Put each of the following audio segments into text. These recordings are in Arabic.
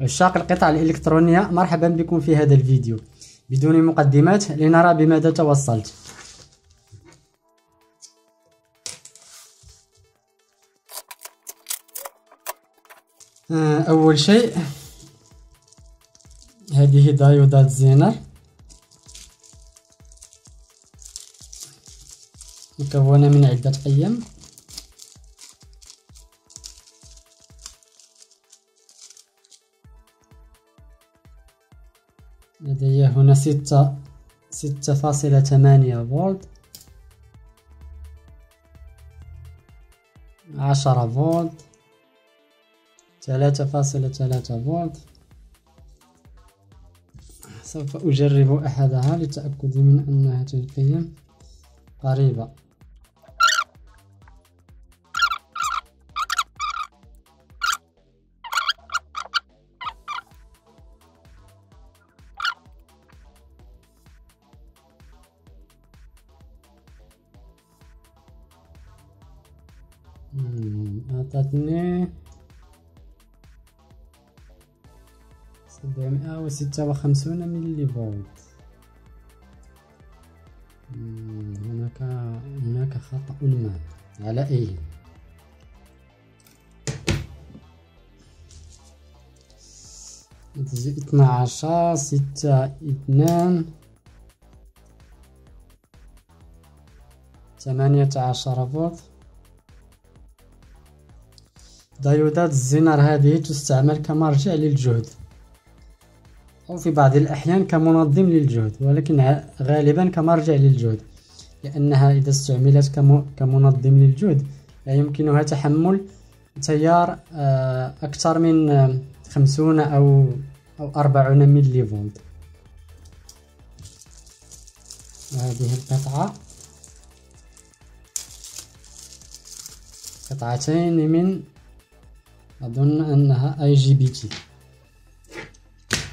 عشاق القطع الإلكترونية، مرحبا بكم في هذا الفيديو. بدون مقدمات لنرى بماذا توصلت. أول شيء هذه دايودات زينر مكونة من عدة قيم. لدي هنا 6.8 فولت، 10 فولت، 3.3 فولت. سوف أجرب أحدها للتأكد من أن هذه القيم قريبة. أعطتني 756 ملي فولت. هناك خطأ ما، على أي نتيجة 12 6 2 18 فولت. دايودات الزينر هذه تستعمل كمرجع للجهد، أو في بعض الأحيان كمنظم للجهد، ولكن غالبا كمرجع للجهد، لأنها إذا استعملت كمنظم للجهد لا يمكنها تحمل تيار أكثر من 50 أو 40 ملي فولت. وهذه القطعة قطعتين من أظن أنها IGBT،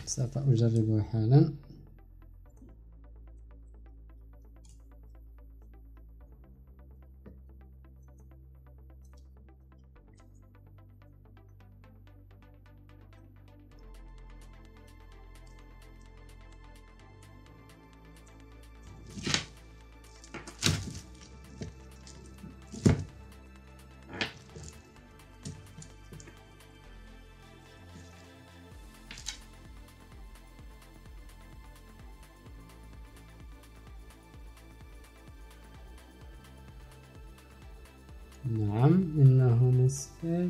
سوف أجربها حالا. نعم، إنه مصفر،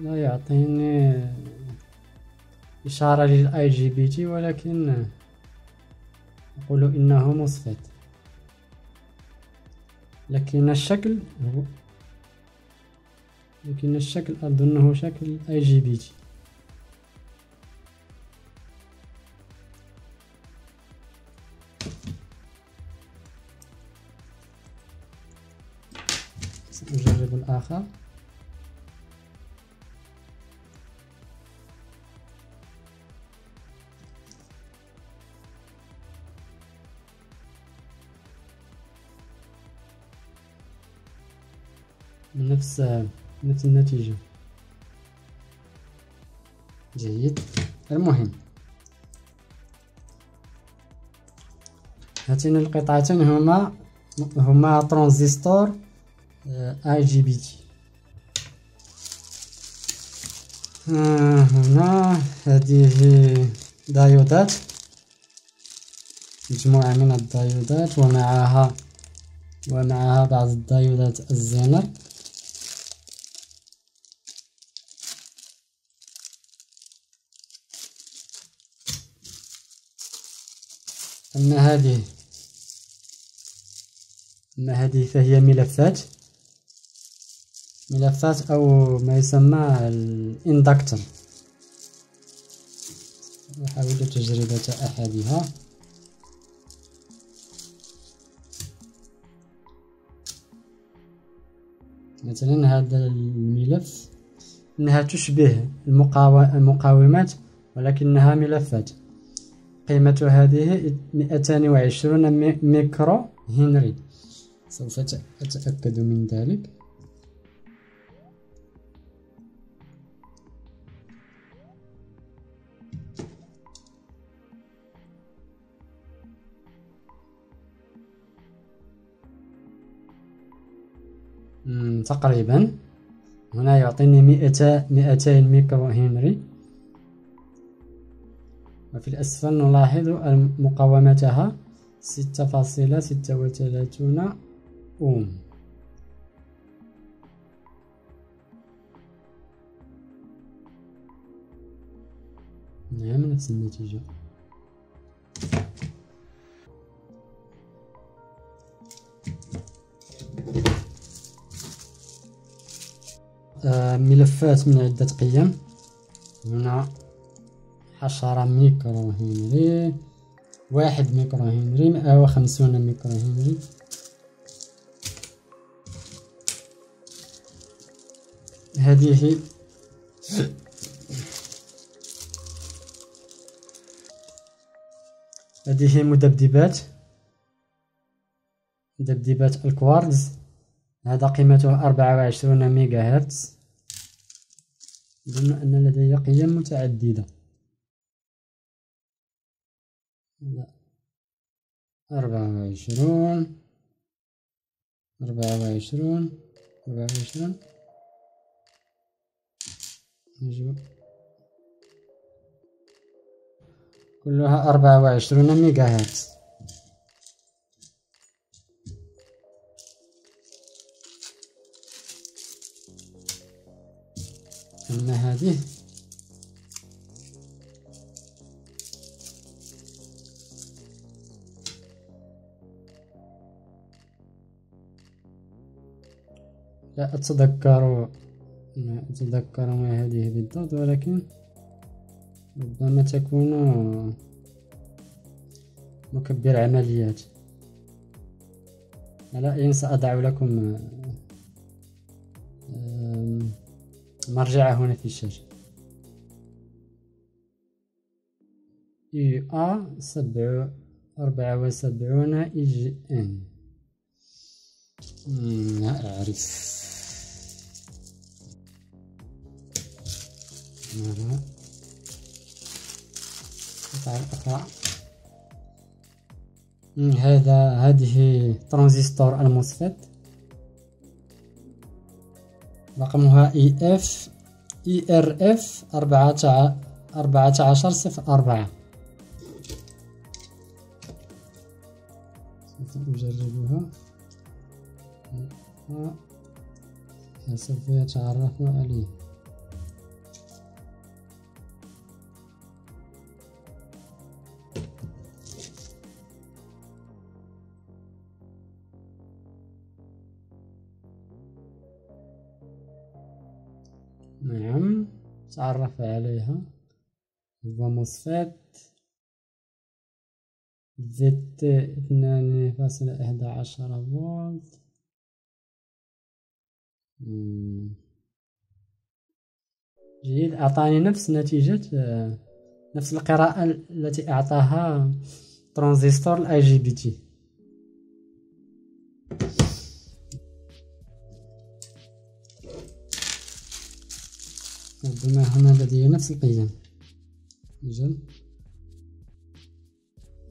لا يعطيني إشارة للآي جي بي تي، ولكن أقول إنه مصفر. لكن الشكل أظنه شكل آي جي بي تي. سأجرب الآخر. نفس النتيجة. جيد. المهم، هاتين القطعتين هما ترانزستور IGBT. هنا هذه دايودات، مجموعة من الدايودات، ومعها بعض الدايودات الزينر. أما هذه فهي ملفات أو ما يسمى الاندكتر. أحاول تجربة أحدها. مثلا هذا الملف، إنها تشبه المقاومات ولكنها ملفات. قيمة هذه 220 ميكرو هنري، سوف أتأكد من ذلك. تقريبا. هنا يعطيني 200 ميكرو هنري. وفي الأسفل نلاحظ مقاومتها 6.36 أوم. نعم نفس النتيجة. ملفات من عدة قيم. هنا 10 ميكرو هنري، 1 ميكرو هنري، 150 ميكرو هنري. هذه مذبذبات الكوارتز. هذا قيمته 24 ميجا هرتز. أظن أن لدي قيم متعددة، 24 كلها 24 ميجا هرتز. أما هذه لا أتذكر ما هذه بالضبط، ولكن ربما تكون مكبر عمليات. على إن سأضع لكم مرجعه هنا في الشاشة. UA74 IGN لا أعرف. نرى القطعة الأخرى. هذه ترانزستور الموسفت، رقمها IRF4104. سنجربها سوف يتعرف عليه. نعم تعرف عليها. هو مصفات زت 2.11 فولت. جيد، أعطاني نفس نتيجة القراءة التي أعطاها ترانزستور الاي جي بي تي. ربما هنا لدي نفس القيم،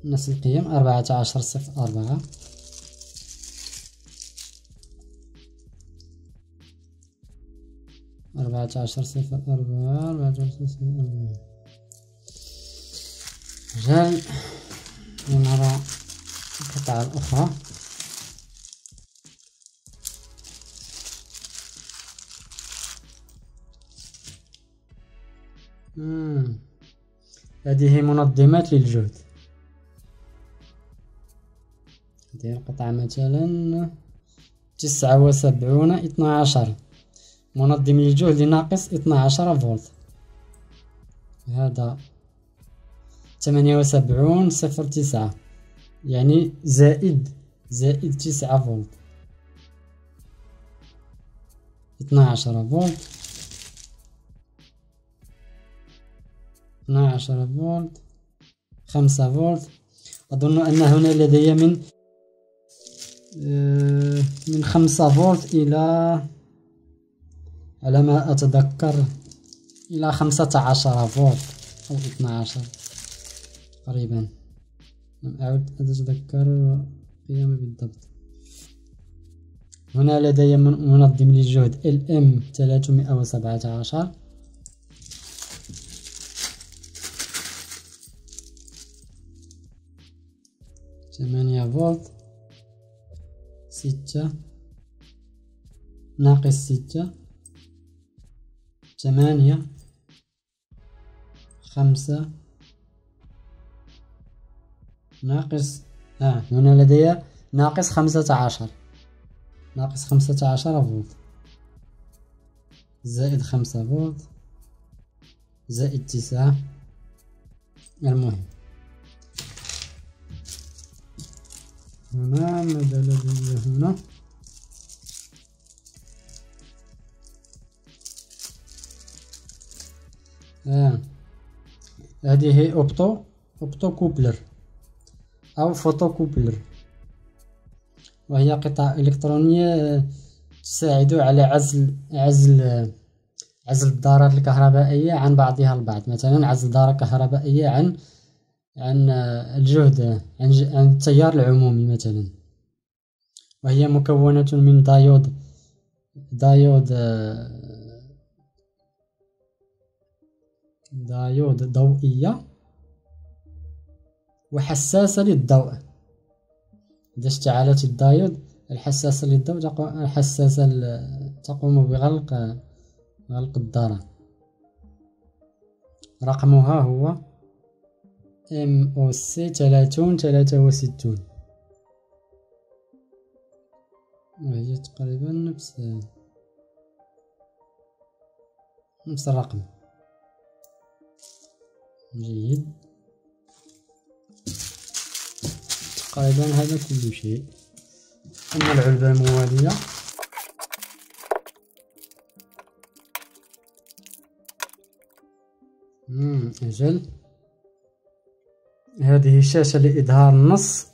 نفس القيم 14.04. أجل نرى القطعة الأخرى. هذه منظمات للجهد. هذه القطعة مثلا 79.12 منظم للجهد ناقص 12 فولت. هذا 78.09 يعني زائد 9 فولت، 12 فولت 12 فولت 5 فولت. أظن أن هنا لدي من 5 فولت إلى على ما أتذكر إلى 15 فولت أو 12 تقريبا. لم أعد أتذكر القيم بالضبط. هنا لدي منظم للجهد LM317 8 فولت 6 - 6 8 5 هنا لدي ناقص 15 فولت زائد 5 فولت زائد 9. المهم هنا ماذا لدي هنا؟ هذه هي اوبتو كوبلر او فوتو كوبلر، وهي قطع الكترونيه تساعد على عزل الدارات الكهربائيه عن بعضها البعض. مثلا عزل داره كهربائيه عن الجهد عن التيار العمومي مثلا، وهي مكونه من دايود ضوئية وحساسة للضوء. إذا اشتعلت الدايود الحساسة للضوء تقوم بغلق الدارة. رقمها هو MOC 3063 وهي تقريبا نفس الرقم. جيد، تقريبا هذا كل شيء. أما العلبة الموالية أجل، هذه شاشة لإظهار النص،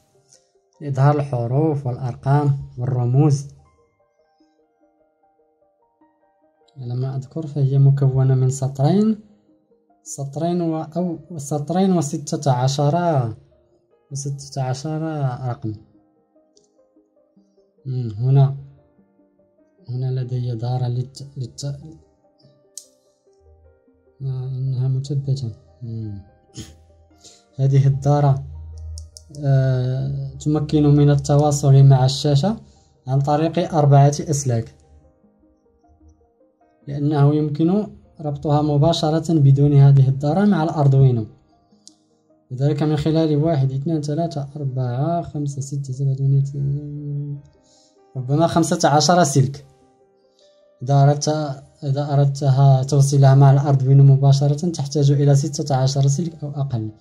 لإظهار الحروف والأرقام والرموز. على ما أذكر فهي مكونة من سطرين و16 رقم. هنا لدي دارة إنها مثبتة. هذه الدارة تمكن من التواصل مع الشاشة عن طريق 4 أسلاك، لأنه يمكن ربطها مباشرة بدون هذه الدارة مع الأردوينو، لذلك من خلال 1 2 3 4 5 6 7 8 ربما 15 سلك. إذا أردتها توصيلها مع الأردوينو مباشرة تحتاج إلى 16 سلك أو أقل.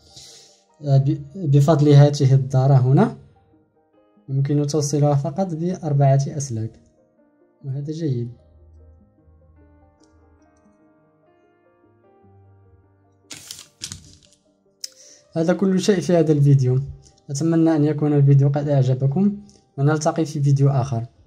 بفضل هذه الدارة هنا يمكن توصيلها فقط ب4 أسلاك، وهذا جيد. هذا كل شيء في هذا الفيديو. أتمنى أن يكون الفيديو قد أعجبكم، ونلتقي في فيديو آخر.